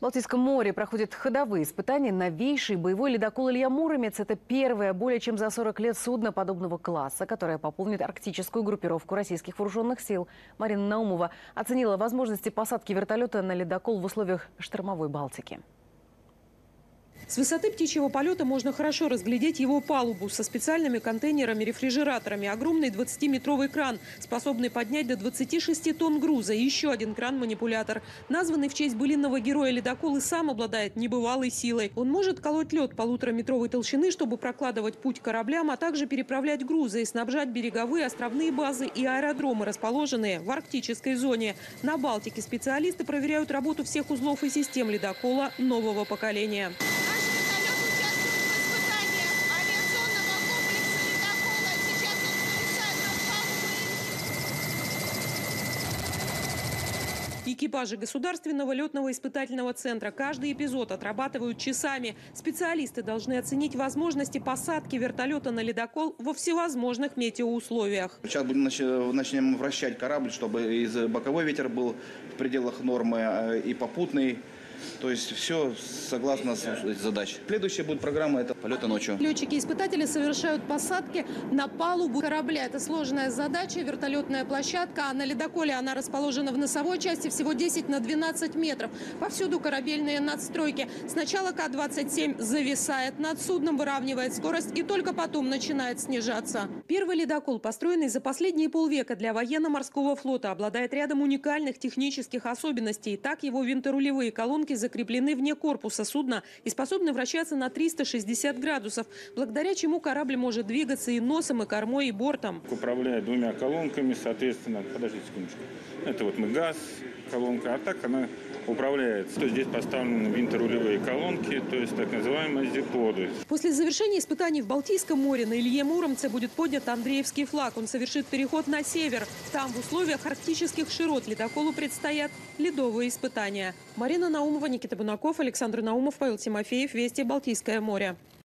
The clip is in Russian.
В Балтийском море проходят ходовые испытания. Новейший боевой ледокол «Илья Муромец» – это первое более чем за 40 лет судно подобного класса, которое пополнит арктическую группировку российских вооруженных сил. Марина Наумова оценила возможности посадки вертолета на ледокол в условиях штормовой Балтики. С высоты птичьего полета можно хорошо разглядеть его палубу со специальными контейнерами-рефрижераторами. Огромный 20-метровый кран, способный поднять до 26 тонн груза, и еще один кран-манипулятор. Названный в честь былинного героя ледокол и сам обладает небывалой силой. Он может колоть лед полутораметровой толщины, чтобы прокладывать путь кораблям, а также переправлять грузы и снабжать береговые, островные базы и аэродромы, расположенные в арктической зоне. На Балтике специалисты проверяют работу всех узлов и систем ледокола нового поколения. Экипажи Государственного летного испытательного центра каждый эпизод отрабатывают часами. Специалисты должны оценить возможности посадки вертолета на ледокол во всевозможных метеоусловиях. Сейчас начнем вращать корабль, чтобы и боковой ветер был в пределах нормы, и попутный. То есть все согласно задач. Следующая будет программа – это полеты ночью. Летчики-испытатели совершают посадки на палубу корабля. Это сложная задача, вертолетная площадка. А на ледоколе она расположена в носовой части всего 10 на 12 метров. Повсюду корабельные надстройки. Сначала Ка-27 зависает над судном, выравнивает скорость и только потом начинает снижаться. Первый ледокол, построенный за последние полвека для военно-морского флота, обладает рядом уникальных технических особенностей. Так, его винторулевые колонки закреплены вне корпуса судна и способны вращаться на 360 градусов, благодаря чему корабль может двигаться и носом, и кормой, и бортом. Управляя двумя колонками, соответственно, подождите секундочку, это вот мы газ, колонка, а так она управляется. То есть здесь поставлены винторулевые колонки, то есть так называемые зиплоды. После завершения испытаний в Балтийском море на Илье Муромце будет поднят Андреевский флаг. Он совершит переход на север. Там в условиях арктических широт ледоколу предстоят ледовые испытания. Марина Наумова, Никита Бунаков, Александр Наумов, Павел Тимофеев, Вести, Балтийское море.